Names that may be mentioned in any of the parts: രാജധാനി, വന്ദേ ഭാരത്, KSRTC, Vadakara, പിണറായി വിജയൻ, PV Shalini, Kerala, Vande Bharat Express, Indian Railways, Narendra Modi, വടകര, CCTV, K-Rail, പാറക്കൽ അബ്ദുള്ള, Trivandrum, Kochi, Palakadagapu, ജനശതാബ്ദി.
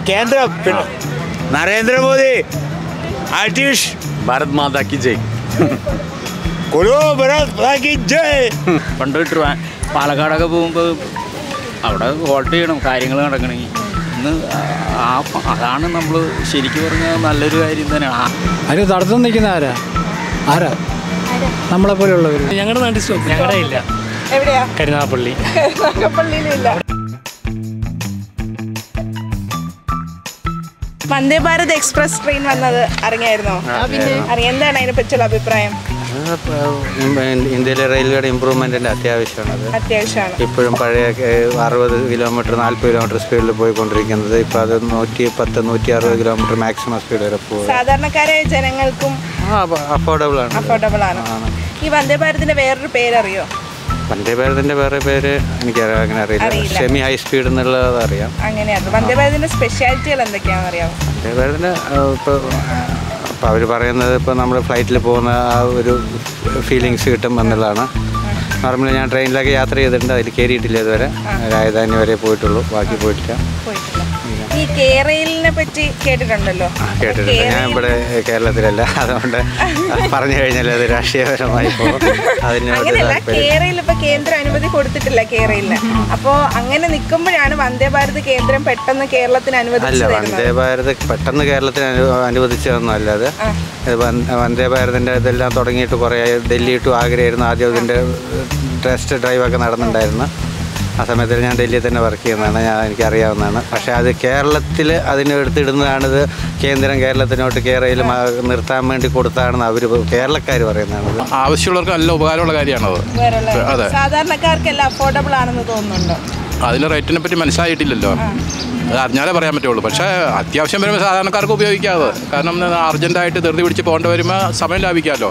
Kendra, Narendra Modi, Atish, Bharat Mata ki jai. Kolo Bharat Mata ki jai. Pandal Trivandrum, Palakadagapu, avada already nam karyangal nadakkunnu. Adana nammal sherikku parnja nallaru karyam thanana. Aru thadathu nikkuna ara? Ara? Nammale poleyullavaru. Njangade naattil stop. Njangade illa. Evideya? Karunapalli. Karunapallil illa. Vande Bharat Express train vannathu arinjayirunno apinne arinjenda adine pachula abhiprayam Indian railway improvement inde athyavashyaമാണ് ഇപ്പോഴും പഴയ 60 kilometre 40 kilometre സ്പീഡിൽ പോയിക്കൊണ്ടിരിക്കുന്നത് ഇപ്പോൾ അത് 110 160 kilometre maximum speed വരെ പോകും സാധാരണക്കാരായ ജനങ്ങൾക്കും അഫോർഡബിൾ ആണ് ഈ വന്ദേ ഭാരതിന്റെ വേറൊരു പേര് അറിയോ Vande Bharatinte വേറെ പേര് എനിക്കറിയാം അങ്ങനെ അറിയില്ല സെമി ഹൈ സ്പീഡ് എന്നുള്ളത് അറിയാം അങ്ങനെയാണ് Vande Bharatinte സ്പെഷ്യാലിറ്റികൾ എന്തൊക്കെയാണെന്ന് അറിയാമോ Vande Bharatinte ഇപ്പോൾ അവർ പറയുന്നത് ഇപ്പോൾ നമ്മൾ ഫ്ലൈറ്റിൽ പോകുന്ന ആ ഒരു ഫീലിങ്സ് കിട്ടും എന്നുള്ളതാണ് നോർമലി ഞാൻ ട്രെയിനിലൊക്കെ യാത്ര ചെയ്തിട്ടുണ്ട് അതിൽ കയറിയിട്ടില്ല ഇതുവരെ രാജധാനി വരെ പോയിട്ടുള്ളൂ ബാക്കി പോയിട്ടില്ല ഈ K-Railനെ പറ്റി കേട്ടിട്ടുണ്ടല്ലോ കേട്ടിട്ടുണ്ട് ഞാൻ ഇവിടെ കേരളത്തിലല്ല അതുകൊണ്ട് പറഞ്ഞു കഴിഞ്ഞാൽ അത് രാഷ്ട്രീയപരമായി പോകും അതിനോട് K-Rail ഇപ്പോൾ കേന്ദ്ര അനുമതി കൊടുത്തിട്ടില്ല K-Railന് അപ്പോൾ അങ്ങനെ നിൽക്കുമ്പോഴാണ് വന്ദേ ഭാരത് കേന്ദ്രം പെട്ടെന്ന് കേരളത്തിന് അനുവദിച്ചത് വന്ദേ ഭാരത് പെട്ടെന്ന് കേരളത്തിന് അനുവദിച്ചതൊന്നും അല്ല അത് വന്ദേ ഭാരതിൻ്റെ ഇതെല്ലാം തുടങ്ങിയിട്ട് കുറേ ഡൽഹി ടു ആഗ്രയായിരുന്നു ആദ്യം അതിൻ്റെ ടെസ്റ്റ് ഡ്രൈവൊക്കെ നടന്നിട്ടുണ്ടായിരുന്നു ആ സമയത്ത് ഞാൻ ഡൽഹിയിൽ തന്നെ വർക്ക് ചെയ്യുന്നതാണ് എനിക്കറിയാവുന്നതാണ് പക്ഷേ അത് കേരളത്തിൽ അതിനെടുത്തിടുന്നതാണിത് കേന്ദ്രം കേരളത്തിനോട്ട് K-Rail നിർത്താൻ വേണ്ടി കൊടുത്താണെന്ന് അവർ കേരളക്കാർ പറയുന്നതാണ് ആവശ്യമുള്ളവർക്ക് നല്ല ഉപകാരമുള്ള കാര്യമാണത് അതെ സാധാരണക്കാർക്കെല്ലാം അഫോർഡബിൾ ആണെന്ന് തോന്നുന്നുണ്ടോ അതിൻ്റെ റേറ്റിനെ പറ്റി മനസ്സിലായിട്ടില്ലല്ലോ അത് അറിഞ്ഞാലേ പറയാൻ പറ്റുള്ളൂ പക്ഷേ അത്യാവശ്യം വരുമ്പോൾ സാധാരണക്കാർക്ക് ഉപയോഗിക്കാതെ കാരണം അർജൻറ്റായിട്ട് ധൃതി പിടിച്ച് പോകേണ്ടി വരുമ്പോൾ സമയം ലാഭിക്കാമല്ലോ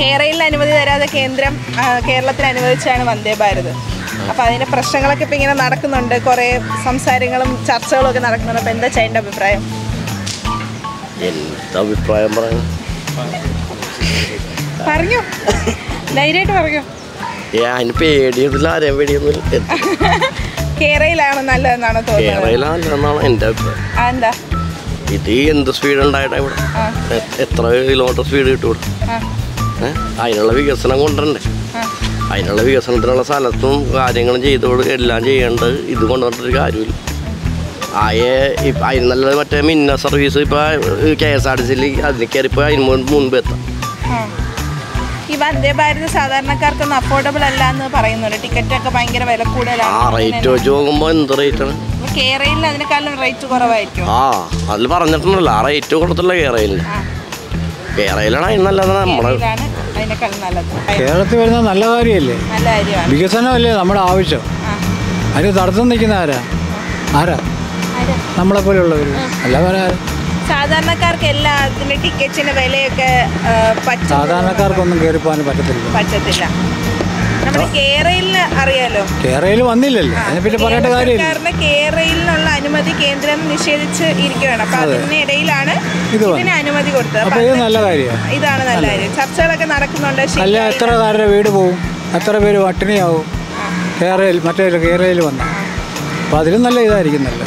K-Railന് അനുമതി തരാതെ കേന്ദ്രം കേരളത്തിന് അനുവദിച്ചാണ് വന്ദേ ഭാരത് അപ്പോൾ അതിൻ്റെ പ്രശ്നങ്ങളൊക്കെ ഇപ്പോൾ ഇങ്ങനെ നടക്കുന്നുണ്ട് കുറേ സംസാരങ്ങളും ചർച്ചകളും ഒക്കെ നടക്കുന്നുണ്ട് അപ്പോൾ എന്താ ചേട്ടൻ്റെ അഭിപ്രായം എന്താ അഭിപ്രായം പറഞ്ഞു ധൈര്യമായിട്ട് പറഞ്ഞു പേടിയൊന്നുമില്ല ആരെയും പേടിയൊന്നുമില്ല K-Railനാണോ നല്ലതെന്നാണോ തോന്നുന്നത് എൻ്റെ അഭിപ്രായം ഇത് എന്ത് സ്പീഡ് ഉണ്ടായിട്ടാണ് ഇവിടെ എത്ര കിലോമീറ്റർ സ്പീഡ് കിട്ടും അതിനുള്ള വികസനം കൊണ്ടുവരണ്ടേ അതിനുള്ള വികസനത്തിനുള്ള സ്ഥലത്തും കാര്യങ്ങളും ചെയ്തോട് എല്ലാം ചെയ്യേണ്ടത് ഇത് കൊണ്ടുവന്നിട്ടൊരു കാര്യമില്ല അതിന് നല്ലത് മറ്റേ മിന്ന സർവീസ് ഇപ്പോൾ KSRTC അതിന് കയറിപ്പോൾ അതിന് മുൻപ് എത്താം ഈ വന്ദേ ഭാരത് സാധാരണക്കാർക്കൊന്നും അഫോർഡബിൾ അല്ല എന്ന് പറയുന്നുണ്ട് ടിക്കറ്റൊക്കെ ഭയങ്കര വില കൂടുതലാണ് ആ റേറ്റ് വെച്ച് നോക്കുമ്പോൾ എന്ത് റേറ്റാണ് K-Railന് അതിനേക്കാളും റേറ്റ് കുറവായിരിക്കും ആ അതിൽ പറഞ്ഞിട്ടുണ്ടല്ലോ ആ റേറ്റ് കൊടുത്തില്ല K-Railന് K-Railനാണ് അതിന് നല്ലത് നമ്മുടെ കേരളത്തിൽ വരുന്ന നല്ല കാര്യമല്ലേ വികസനമല്ലേ നമ്മുടെ ആവശ്യം അതിന് തടസ്സം നിൽക്കുന്ന ആരാ ആരാ നമ്മളെ പോലെയുള്ളവർ അല്ല പറയാ സാധാരണക്കാർക്ക് എല്ലാ അതിൻ്റെ ടിക്കറ്റിന് വിലയൊക്കെ സാധാരണക്കാർക്കൊന്നും കയറി പോകാൻ പറ്റത്തില്ല നമ്മുടെ K-Railന് അറിയാലോ K-Rail വന്നില്ലല്ലോ അതിനെപ്പറ്റി പറയേണ്ട കാര്യമില്ല കാരണം K-Railനുള്ള അനുമതി കേന്ദ്രം നിഷേധിച്ച് ഇരിക്കുകയാണ് അപ്പോൾ അതിനിടയിലാണ് ഇതിന് അനുമതി കൊടുത്തത് അപ്പോൾ ഇത് നല്ല കാര്യമാണ് ഇതാണ് നല്ല കാര്യം ചർച്ചകളൊക്കെ നടക്കുന്നുണ്ട് അല്ല എത്ര പേരുടെ വീട് പോവും എത്ര പേര് പട്ടിണിയാവും K-Rail മറ്റേ K-Rail വന്നു അപ്പോൾ അതിലും നല്ല ഇതായിരിക്കുന്നല്ലോ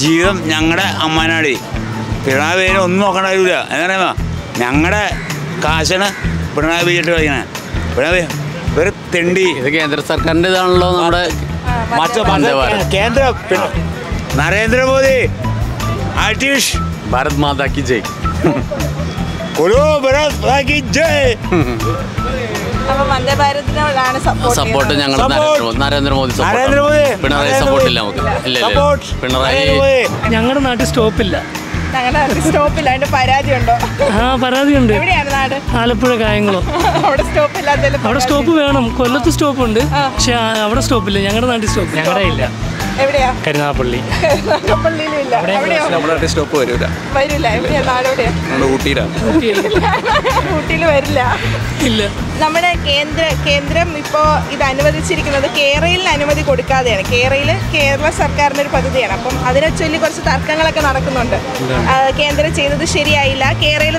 ജീവിതം ഞങ്ങളുടെ അമ്മാനാടി പിണറായി വിജയനെ ഒന്നും നോക്കണ്ട കാര്യമില്ല എങ്ങനെ ഞങ്ങളുടെ കാശാണ് പിണറായി വിജയൻ കളിക്കണേ പിണറായി ഒരു തെണ്ടി ഇത് കേന്ദ്ര സർക്കാരിൻ്റെ ഇതാണല്ലോ നമ്മുടെ കേന്ദ്ര നരേന്ദ്രമോദി ആർട്ടിഷ് ഭാരത് മാതാ കി ജയ് സപ്പോർട്ട് ഞങ്ങൾ നരേന്ദ്രമോദി പിണറായി സപ്പോർട്ട് ഇല്ല നമുക്ക്. പിണറായി ഞങ്ങളുടെ നാട്ടിൽ സ്റ്റോപ്പില്ല, സ്റ്റോപ്പില്ല. അതിന്റെ പരാതിയുണ്ടോ? ആ പരാതിയുണ്ട്. ആലപ്പുഴ കായംകുളം അവിടെ സ്റ്റോപ്പ് വേണം. കൊല്ലത്ത് സ്റ്റോപ്പ് ഉണ്ട്, പക്ഷെ അവിടെ സ്റ്റോപ്പില്ല. ഞങ്ങളുടെ നാട്ടിൽ സ്റ്റോപ്പ് ഞങ്ങളുടെ ഇല്ല. കരുനാഗപ്പള്ളി സ്റ്റോപ്പ് വരൂല. ഊട്ടിയിൽ വരില്ല. ഇല്ല, നമ്മുടെ കേന്ദ്രം ഇപ്പോ ഇത് അനുവദിച്ചിരിക്കുന്നത് K-Rail അനുമതി കൊടുക്കാതെയാണ്. K-Rail കേരള സർക്കാരിന്റെ ഒരു പദ്ധതിയാണ്. അപ്പം അതിനെ ചൊല്ലി കുറച്ച് തർക്കങ്ങളൊക്കെ നടക്കുന്നുണ്ട്. കേന്ദ്രം ചെയ്തത് ശരിയായില്ല, K-Rail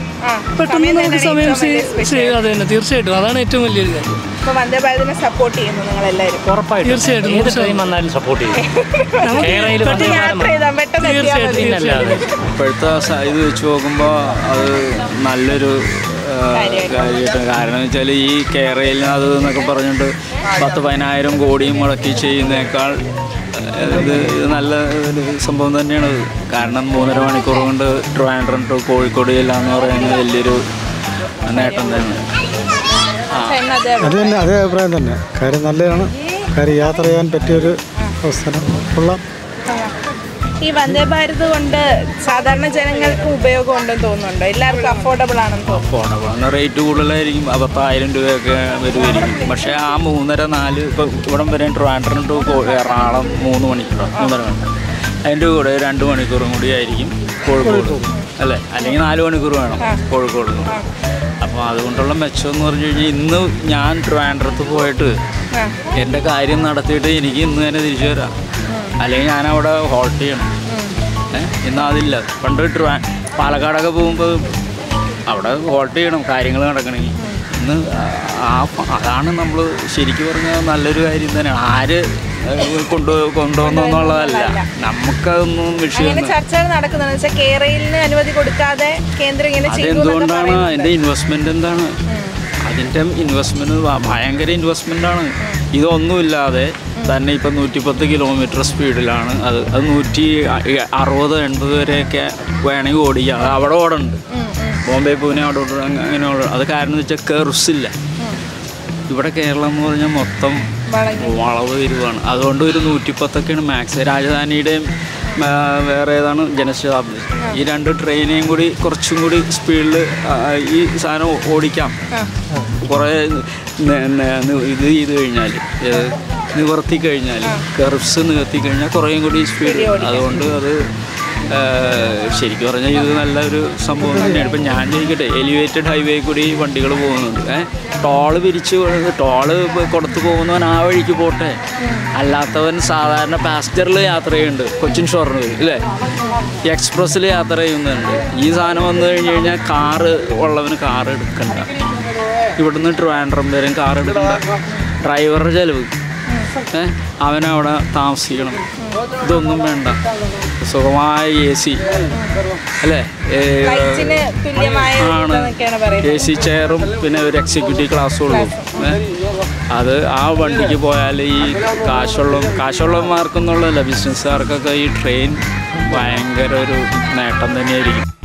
പെട്ടെന്ന് നമുക്ക് സമയം ചെയ്യുക. അത് തന്നെ തീർച്ചയായിട്ടും, അതാണ് ഏറ്റവും വലിയൊരു കാര്യം. വന്ദേ ഭാരതിനെ സപ്പോർട്ട് ചെയ്യുന്നു നിങ്ങൾ എല്ലാവരും? ഉറപ്പായിട്ടും തീർച്ചയായിട്ടും. ഇപ്പോഴത്തെ ഇത് വെച്ച് നോക്കുമ്പോൾ അത് നല്ലൊരു കാര്യമായിട്ടാണ്. കാരണം വെച്ചാൽ ഈ K-Rail അത് എന്നൊക്കെ പറഞ്ഞിട്ട് 10-15,000 കോടി മുടക്കി ചെയ്യുന്നേക്കാൾ ഇത് നല്ല സംഭവം തന്നെയാണ്. കാരണം 3.5 മണിക്കൂർ കൊണ്ട് Trivandrum ടു കോഴിക്കോട് ജില്ല എന്ന് പറയുന്നത് വലിയൊരു നേട്ടം തന്നെയാണ്. അത് തന്നെ, അതേ അഭിപ്രായം തന്നെ. കാര്യം നല്ലതാണ്. കാര്യം യാത്ര ചെയ്യാൻ പറ്റിയൊരു അവസരം. ഈ വന്ദേ ഭാരത് കൊണ്ട് സാധാരണ ജനങ്ങൾക്ക് ഉപയോഗം ഉണ്ടെന്ന് തോന്നുന്നുണ്ടോ? എല്ലാവർക്കും അഫോർഡബിൾ ആണെന്ന് തോന്നുന്നു. റേറ്റ് കൂടുതലായിരിക്കും, 10,000 രൂപയൊക്കെ വരുമായിരിക്കും. പക്ഷേ ആ 3.5-4 ഇപ്പോൾ ഇവിടെ വരെ Trivandrum ടു എറണാകുളം 3 മണിക്കൂർ അതിൻ്റെ കൂടെ 2 മണിക്കൂറും കൂടി ആയിരിക്കും കോഴിക്കോട് അല്ലേ, അല്ലെങ്കിൽ 4 മണിക്കൂർ വേണം കോഴിക്കോട്. അപ്പോൾ അതുകൊണ്ടുള്ള മെച്ചം എന്ന് പറഞ്ഞു കഴിഞ്ഞാൽ ഇന്ന് ഞാൻ Trivandrum പോയിട്ട് എൻ്റെ കാര്യം നടത്തിയിട്ട് എനിക്ക് ഇന്ന് തന്നെ തിരിച്ചു വരാം, അല്ലെങ്കിൽ ഞാനവിടെ ഹോൾട്ട് ചെയ്യണം. ഇന്ന് അതില്ല. പണ്ട് പാലക്കാടൊക്കെ പോകുമ്പോൾ അവിടെ ഹോൾട്ട് ചെയ്യണം കാര്യങ്ങൾ നടക്കണമെങ്കിൽ. ഇന്ന് അതാണ് നമ്മൾ ശരിക്കും പറഞ്ഞാൽ നല്ലൊരു കാര്യം തന്നെയാണ്. ആര് കൊണ്ടുവന്നുള്ളതല്ല, നമുക്കതൊന്നും വിഷയം. ചർച്ചകൾ നടക്കുന്നത് വെച്ചാൽ K-Railന് അനുമതി കൊടുക്കാതെ കേന്ദ്രം ഇങ്ങനെ അതെന്തുകൊണ്ടാണ്? അതിൻ്റെ ഇൻവെസ്റ്റ്മെൻ്റ് എന്താണ്? അതിൻ്റെ ഇൻവെസ്റ്റ്മെൻറ്റ് ഭയങ്കര ഇൻവെസ്റ്റ്മെൻ്റാണ്. ഇതൊന്നുമില്ലാതെ തന്നെ ഇപ്പം 110 കിലോമീറ്റർ സ്പീഡിലാണ് അത് 160-80 വരെയൊക്കെ വേണമെങ്കിൽ ഓടിക്കുക. അത് അവിടെ ഓടുന്നുണ്ട്, ബോംബെ പൂനെ അവിടെ ഓടുക. അങ്ങനെ അത് കാരണം എന്ന് വെച്ചാൽ കെർവ്സില്ല. ഇവിടെ കേരളം എന്ന് പറഞ്ഞാൽ മൊത്തം വളവ് തിരിവാണ്. അതുകൊണ്ട് ഒരു 110ഒക്കെയാണ് മാക്സ്. രാജധാനിയുടെയും വേറെ ഏതാണ് ജനശതാബ്ദി, ഈ 2 ട്രെയിനെയും കൂടി കുറച്ചും കൂടി സ്പീഡിൽ ഈ സാധനം ഓടിക്കാം. കുറേ ഇത് ചെയ്ത് കഴിഞ്ഞാൽ, നിവർത്തി കഴിഞ്ഞാൽ, കർവ്സ് നിവർത്തി കഴിഞ്ഞാൽ കുറേയും കൂടി സ്പീഡ്. അതുകൊണ്ട് അത് ശരിക്കും പറഞ്ഞാൽ ഇത് നല്ലൊരു സംഭവം തന്നെയാണ്. ഇപ്പം ഞാൻ ചോദിക്കട്ടെ, എലിവേറ്റഡ് ഹൈവേ കൂടി വണ്ടികൾ പോകുന്നുണ്ട്. ടോള് പിരിച്ച് ടോള് കൊടുത്ത് പോകുന്നവൻ ആ വഴിക്ക് പോട്ടെ, അല്ലാത്തവൻ സാധാരണ പാസഞ്ചറിൽ യാത്ര ചെയ്യുന്നുണ്ട്. കൊച്ചിൻ ഷൊർണൂർ അല്ലേ, എക്സ്പ്രസ്സിൽ യാത്ര ചെയ്യുന്നുണ്ട്. ഈ സാധനം വന്നു കഴിഞ്ഞ് കഴിഞ്ഞാൽ കാറ് ഉള്ളവന് കാറ് എടുക്കണ്ട, ഇവിടുന്ന് Trivandrum വരെയും കാർ എടുക്കണ്ട, ഡ്രൈവറുടെ ചെലവ്, അവനവിടെ താമസിക്കണം, ഇതൊന്നും വേണ്ട. സുഖമായ AC അല്ലേ, ആണ് AC ചെയറും പിന്നെ ഒരു എക്സിക്യൂട്ടീവ് ക്ലാസ്സുകളും. അത് ആ വണ്ടിക്ക് പോയാൽ ഈ കാശുള്ളവന്മാർക്കെന്നുള്ളതല്ല, ബിസിനസ്സുകാർക്കൊക്കെ ഈ ട്രെയിൻ ഭയങ്കര ഒരു നേട്ടം തന്നെയായിരിക്കും.